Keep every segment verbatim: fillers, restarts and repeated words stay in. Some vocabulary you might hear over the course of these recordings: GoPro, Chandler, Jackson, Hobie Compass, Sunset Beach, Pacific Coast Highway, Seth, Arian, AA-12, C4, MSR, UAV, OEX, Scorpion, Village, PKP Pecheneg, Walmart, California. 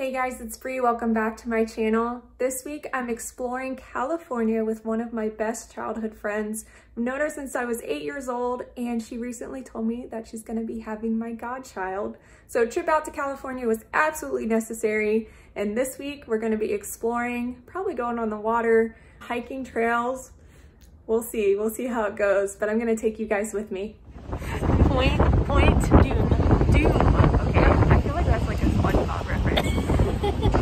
Hey guys, it's Bree. Welcome back to my channel. This week I'm exploring California with one of my best childhood friends. I've known her since I was eight years old and she recently told me that she's going to be having my godchild. So a trip out to California was absolutely necessary, and this week we're going to be exploring, probably going on the water, hiking trails. We'll see. We'll see how it goes, but I'm going to take you guys with me. Point, point, doom, doom.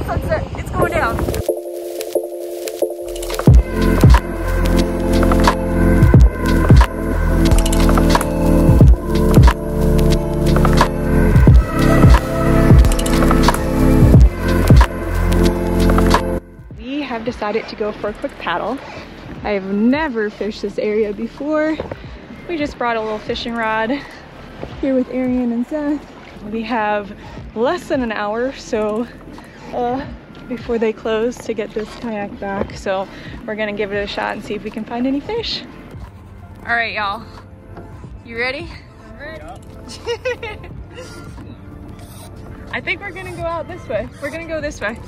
Sunset, it's going down. We have decided to go for a quick paddle. I have never fished this area before. We just brought a little fishing rod here with Arian and Seth. We have less than an hour, so Uh, before they close to get this kayak back, so we're gonna give it a shot and see if we can find any fish. All right, y'all, you ready? I'm ready. I think we're gonna go out this way. We're gonna go this way.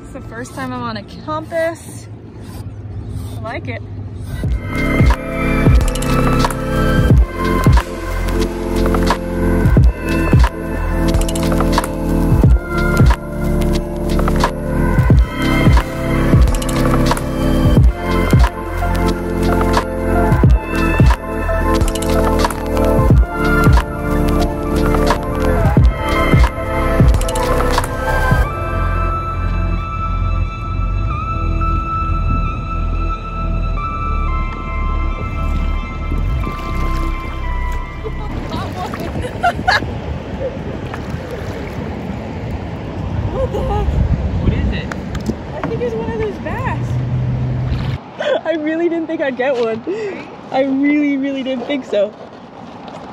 It's the first time I'm on a compass. I like it. I'd get one. I really really didn't think so.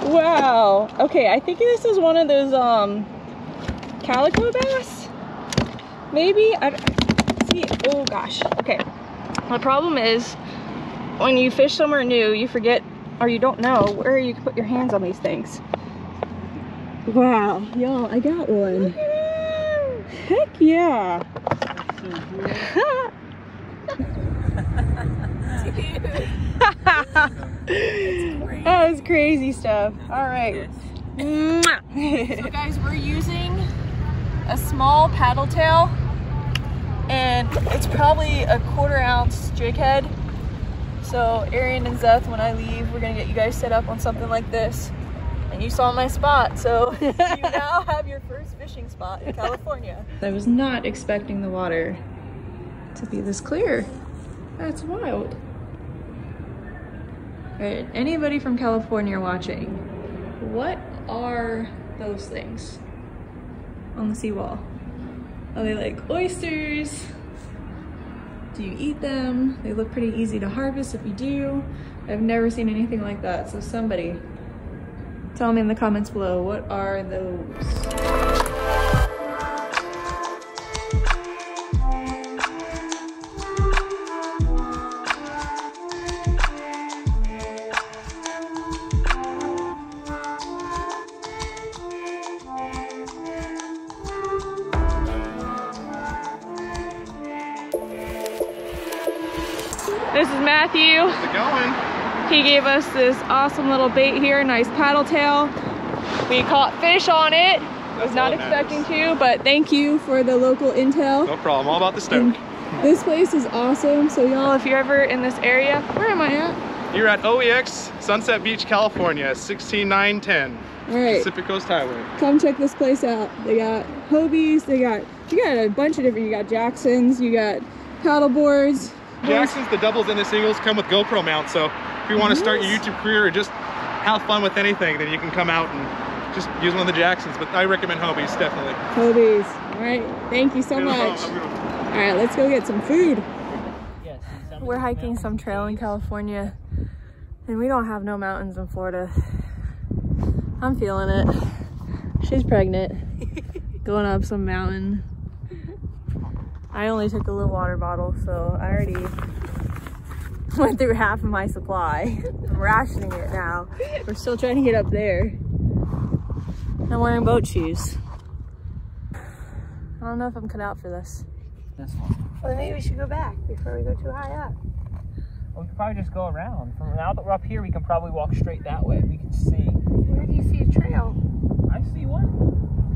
Wow. Okay, I think this is one of those um calico bass, maybe. I see. Oh gosh. Okay, the problem is when you fish somewhere new you forget, or you don't know where you can put your hands on these things. Wow, y'all, I got one. Heck yeah. That was crazy stuff. All right. So guys, we're using a small paddle tail, and it's probably a quarter ounce jig head. So Arian and Seth, when I leave, we're gonna get you guys set up on something like this. And you saw my spot, so you now have your first fishing spot in California. I was not expecting the water to be this clear. That's wild. All right, anybody from California watching, what are those things on the seawall? Are they like oysters? Do you eat them? They look pretty easy to harvest if you do. I've never seen anything like that, so somebody tell me in the comments below, what are those? This is Matthew. How's it going? He gave us this awesome little bait here, nice paddle tail. We caught fish on it. I was not expecting to, but thank you for the local intel. No problem, all about the stoke. This place is awesome, so y'all, if you're ever in this area, where am I at? You're at O E X, Sunset Beach, California, sixteen nine ten. All right. Pacific Coast Highway. Come check this place out. They got Hobies, they got, you got a bunch of different, you got Jacksons, you got paddle boards. Jackson's, the doubles and the singles come with GoPro mount, so if you want to start your YouTube career or just have fun with anything, then you can come out and just use one of the Jacksons, but I recommend Hobies, definitely. Hobies. All right, thank you so much. All right, let's go get some food. We're hiking some trail in California, and we don't have no mountains in Florida. I'm feeling it. She's pregnant. Going up some mountain. I only took a little water bottle, so I already went through half of my supply. I'm rationing it now. We're still trying to get up there. I'm wearing boat shoes. I don't know if I'm cut out for this. This one. Well, then maybe we should go back before we go too high up. Well, we could probably just go around. From now that we're up here, we can probably walk straight that way. We can see. Where do you see a trail? I see one.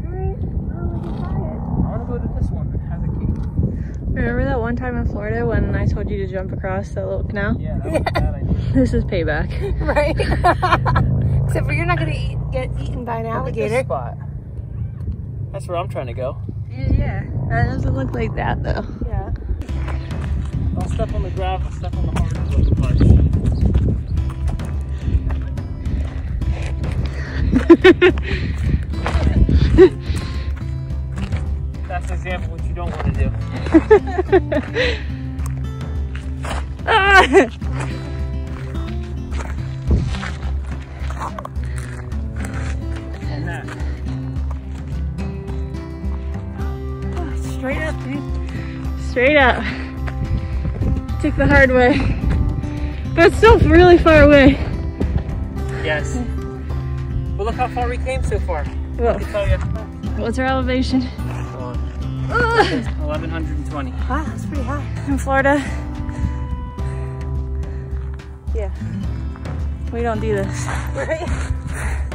All right. Well, we can try it. I want to go to this one that has a cave. Remember that one time in Florida when I told you to jump across that little canal? Yeah, that was a bad idea. This is payback. Right? Except for you're not going to eat, get eaten by an alligator. This spot. That's where I'm trying to go. Yeah, that doesn't look like that though. Yeah. Don't step on the gravel, step on the hard parts. That's an example of what you don't want to do. Ah! Straight up, dude. Straight up. Took the hard way. But it's still really far away. Yes. Well, look how far we came so far. Whoa. What's our elevation? Uh, eleven twenty. Wow, that's pretty high. In Florida. Yeah. We don't do this. Right?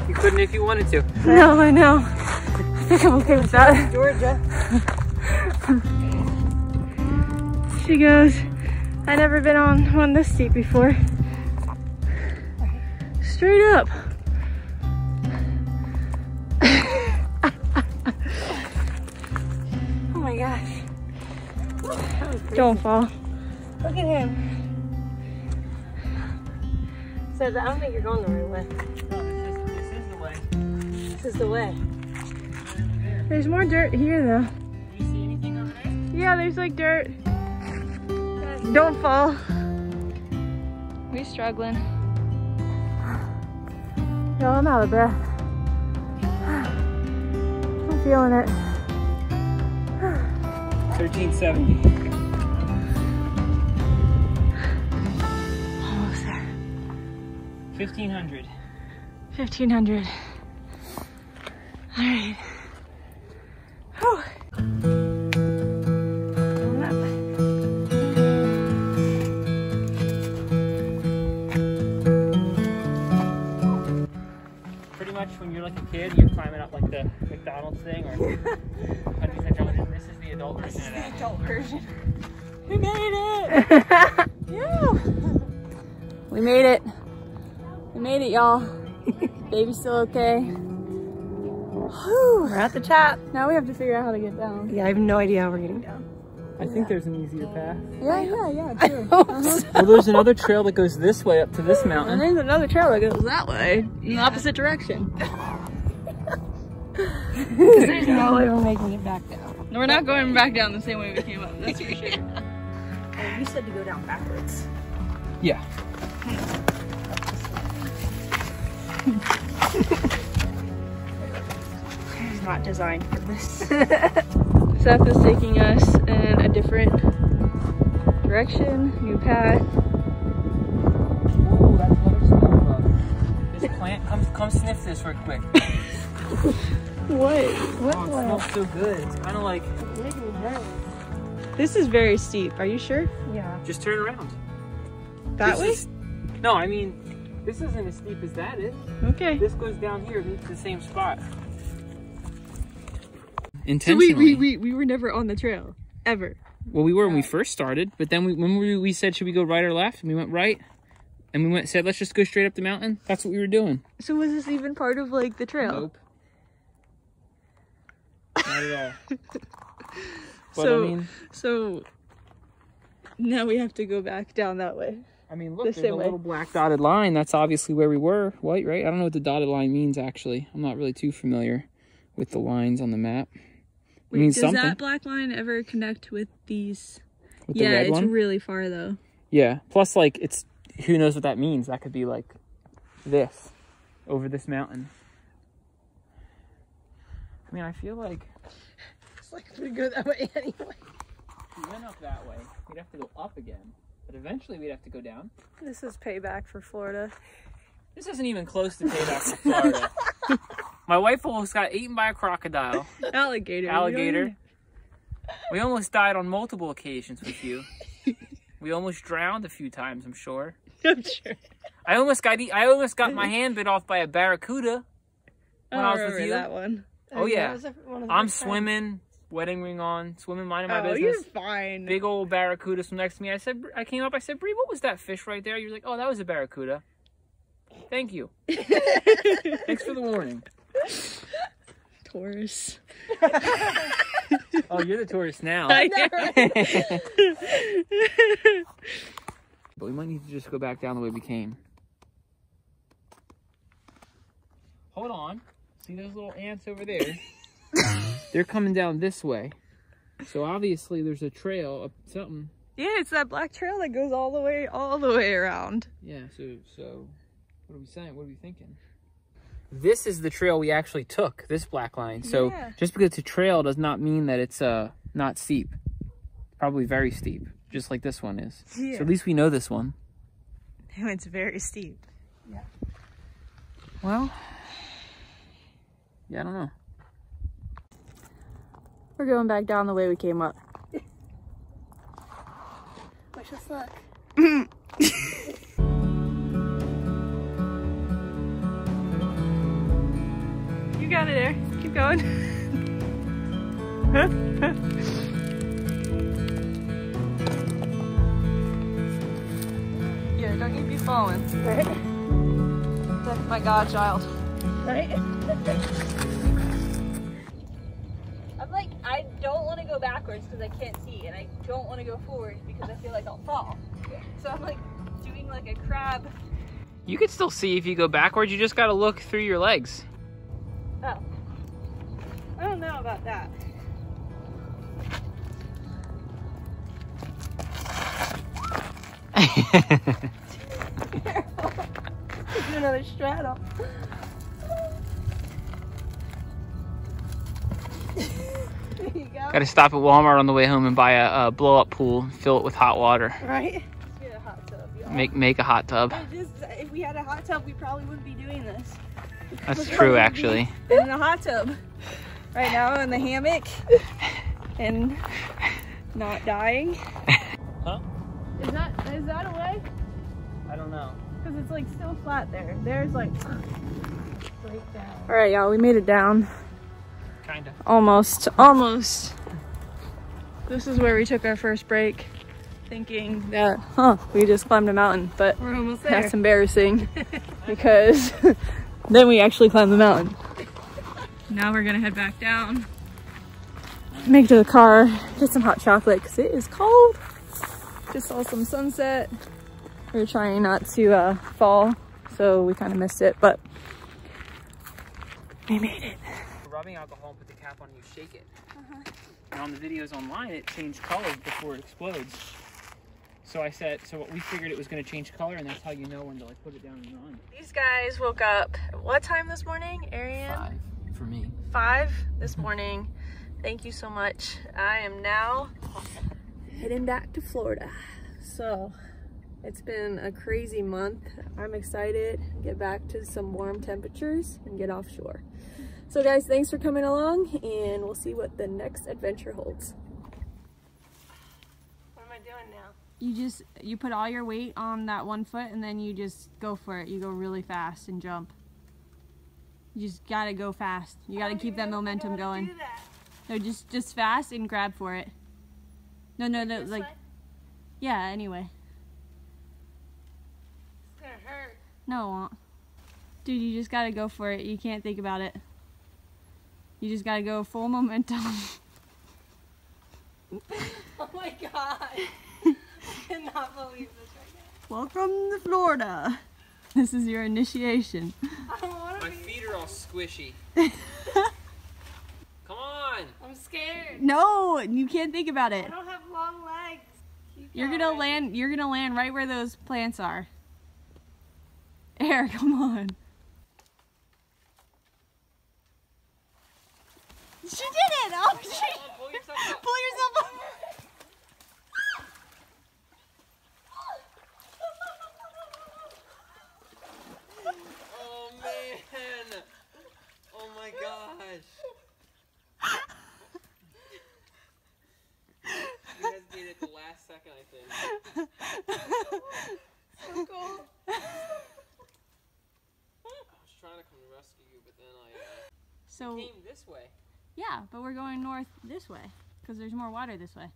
You couldn't if you wanted to. No, I know. I think I'm okay with that. Georgia. She goes, I've never been on one this steep before. Straight up. Oh my gosh. That was crazy. Don't fall. Look at him. So I don't think you're going the right way. No, this is, this is the way. This is the way. There's more dirt here though. Yeah, there's like dirt. Don't fall. We struggling. Yo, I'm out of breath. I'm feeling it. thirteen seventy. Almost there. fifteen hundred. fifteen hundred. All right. When you're like a kid, you're climbing up like the McDonald's thing, or one hundred percent this is the adult version. This is the adult version. We made it! Yeah. We made it. We made it, y'all. Baby's still okay. Whew. We're at the top. Now we have to figure out how to get down. Yeah, I have no idea how we're getting down. I yeah. think there's an easier path. Yeah, yeah, yeah, true. Uh-huh. So. Well, there's another trail that goes this way up to this mountain. And there's another trail that goes that way, in yeah. the opposite direction. Because there's no way we're making it back down. No, we're not going back down the same way we came up, that's for sure. Yeah. Well, you said to go down backwards. Yeah. It was not designed for this. Seth is taking us in a different direction, new path. Oh, that's what I smell of. This plant, come, come sniff this real quick. What? What? Oh, it smells so good. It's kind of like. This is very steep. Are you sure? Yeah. Just turn around. That this way? Is, no, I mean, this isn't as steep as that is. Okay. This goes down here to the same spot. Intentionally. So we, we, we, we were never on the trail, ever. Well, we were when we first started, but then we, when we, we said, should we go right or left? And we went right, and we went said, let's just go straight up the mountain. That's what we were doing. So was this even part of, like, the trail? Nope. Not at all. But, so, I mean, so now we have to go back down that way. I mean, look, the there's a way. Little black dotted line. That's obviously where we were. White, right? I don't know what the dotted line means, actually. I'm not really too familiar with the lines on the map. Wait, means does something. That black line ever connect with these? With yeah, the red it's one? Really far though. Yeah. Plus, like, it's who knows what that means? That could be like this over this mountain. I mean, I feel like it's like we go that way anyway. If we went up that way, we'd have to go up again, but eventually we'd have to go down. This is payback for Florida. This isn't even close to payback for Florida. My wife almost got eaten by a crocodile. Alligator. Alligator. We almost died on multiple occasions with you. We almost drowned a few times, I'm sure. I'm sure. I almost got I almost got my hand bit off by a barracuda when I, I was with you. That one. I oh yeah. That one I'm swimming, times. Wedding ring on, swimming, minding my oh, business. You're fine. Big old barracuda swam next to me. I said, I came up. I said, Bree, what was that fish right there? You were like, oh, that was a barracuda. Thank you. Thanks for the warning. Taurus. Oh, you're the tourist now. I know, right? But we might need to just go back down the way we came. Hold on. See those little ants over there? They're coming down this way. So obviously there's a trail up something. Yeah, it's that black trail that goes all the way, all the way around. Yeah, so, so what are we saying? What are we thinking? This is the trail we actually took, this black line. So yeah. Just because it's a trail does not mean that it's uh, not steep. Probably very steep, just like this one is. Yeah. So at least we know this one. It's very steep. Yeah. Well, yeah, I don't know. We're going back down the way we came up. Wish us luck. You got it there. Keep going. Yeah, don't you be falling. Right? That's my godchild. Right? I'm like, I don't want to go backwards because I can't see, and I don't want to go forward because I feel like I'll fall. So I'm like doing like a crab. You could still see if you go backwards, you just got to look through your legs. Oh, I don't know about that. Careful. Do another straddle. There you go. Gotta stop at Walmart on the way home and buy a, a blow-up pool and fill it with hot water. Right? Just get a hot tub, y'all. Make, make a hot tub. Just, if we had a hot tub, we probably wouldn't be doing this. That's true, actually. In the hot tub. Right now in the hammock. And not dying. Huh? Is that is that a way? I don't know. Because it's like still flat there. There's like right down. Alright y'all, we made it down. Kinda. Almost. Almost. This is where we took our first break, thinking that huh, we just climbed a mountain, but we're almost there. That's embarrassing because then we actually climbed the mountain. Now we're gonna head back down. Make it to the car, get some hot chocolate, because it is cold. Just saw some sunset. We were trying not to uh, fall, so we kind of missed it, but we made it. Rubbing alcohol and put the cap on and you shake it. Uh-huh. And on the videos online, it changed color before it explodes. So I said, so we figured it was going to change color, and that's how you know when to like put it down in your line. These guys woke up, what time this morning, Arian? Five, for me. Five this morning. Thank you so much. I am now heading back to Florida. So it's been a crazy month. I'm excited to get back to some warm temperatures and get offshore. So guys, thanks for coming along, and we'll see what the next adventure holds. What am I doing now? You just, you put all your weight on that one foot and then you just go for it. You go really fast and jump. You just gotta go fast. You gotta keep that momentum going. No, just, just fast and grab for it. No, no, no, like, yeah, anyway. It's gonna hurt. No, it won't. Dude, you just gotta go for it. You can't think about it. You just gotta go full momentum. Oh my God. I cannot believe this right now. Welcome to Florida. This is your initiation. I don't want to be. My feet are all squishy. Come on. I'm scared. No, you can't think about it. I don't have long legs. Keep you're going to land you're going to land right where those plants are. Air, come on. She did it. Oh, she pull yourself up. Pull yourself up. Oh my gosh. check anything. So cool. I was trying to come to rescue you, but then I uh, so, came this way. Yeah, but we're going north this way because there's more water this way.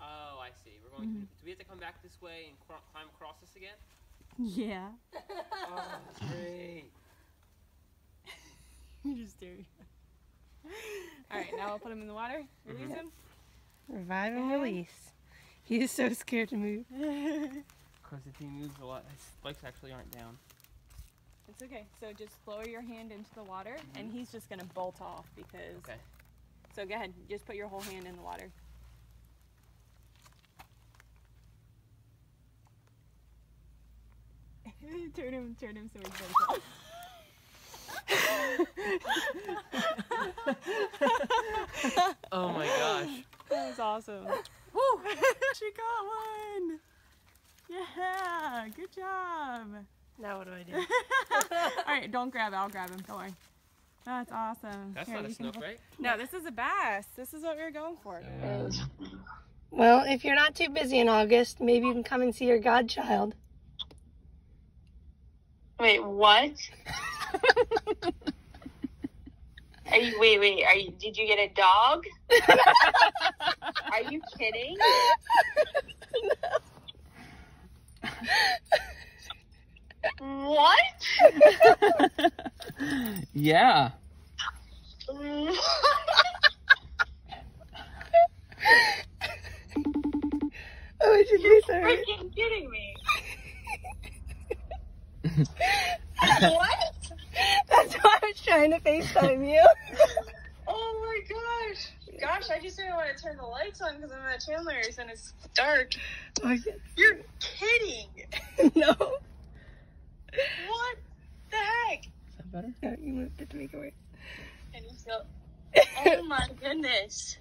Oh, I see. We're going. Mm-hmm. to, do we have to come back this way and cr climb across this again? Yeah. Oh, that's great. You're just staring. All right, now I'll put him in the water. Release mm-hmm. him. Revive and release. He is so scared to move. Because if he moves a lot, his legs actually aren't down. It's okay. So just lower your hand into the water, mm-hmm. and he's just gonna bolt off because. Okay. So go ahead. Just put your whole hand in the water. Turn him, turn him so he bolts off. Oh my gosh. That was awesome. Woo! She got one! Yeah! Good job! Now what do I do? Alright, don't grab it. I'll grab him. Don't worry. That's awesome. That's Here, not a snook, right? No, this is a bass. This is what we were going for. Yeah. Well, if you're not too busy in August, maybe you can come and see your godchild. Wait, what? Are you, wait, wait, are you, did you get a dog? Are you kidding? No. What? Yeah. Oh, it should be sorry. You're freaking kidding me. What? That's why I was trying to FaceTime you. Oh my gosh. Gosh, I just didn't want to turn the lights on because I'm at Chandler's and it's dark. Oh, you're kidding. No. What the heck? Is that better? No, you moved it to make it worse. And you feel... Oh my goodness.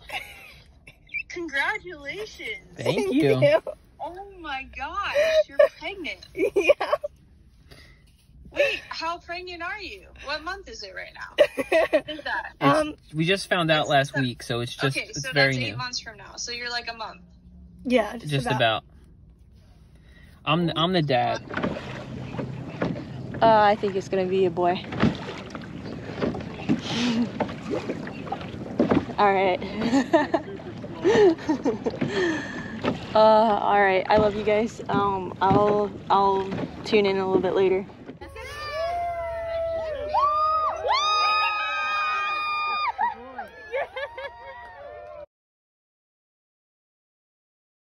Congratulations. Thank you. Thank you. Oh my gosh, you're pregnant. Yeah. Wait, how pregnant are you? What month is it right now? Is that? Um, we just found out last the, week, so it's just okay. So it's that's very eight new. months from now. So you're like a month. Yeah, just, just about. about. I'm the, I'm the dad. Uh, I think it's gonna be a boy. All right. uh, all right. I love you guys. Um, I'll I'll tune in a little bit later.